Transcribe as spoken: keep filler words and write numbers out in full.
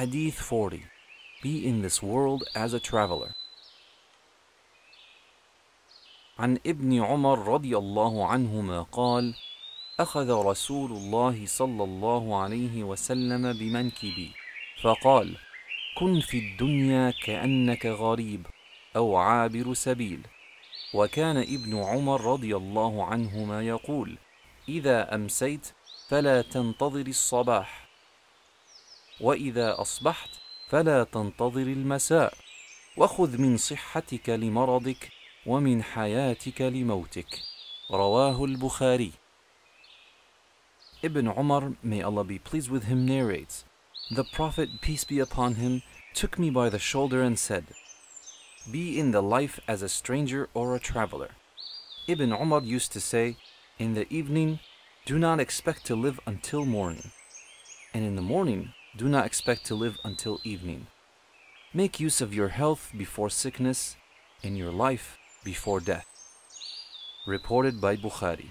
Hadith forty. Be in this world as a traveler. عن ابن عمر رضي الله عنهما قال: أخذ رسول الله صلى الله عليه وسلم بمنكبي فقال: كن في الدنيا كأنك غريب أو عابر سبيل. وكان ابن عمر رضي الله عنهما يقول: إذا أمسيت فلا تنتظر الصباح، وإذا أصبحت فلا تنتظر المساء، وخذ من صحتك لمرضك ومن حياتك لموتك. رواه البخاري. Ibn Umar, may Allah be pleased with him, narrates, "The Prophet, peace be upon him, took me by the shoulder and said, 'Be in the life as a stranger or a traveler.'" Ibn Umar used to say, "In the evening, do not expect to live until morning, and in the morning, do not expect to live until evening. Make use of your health before sickness, and your life before death." Reported by Bukhari.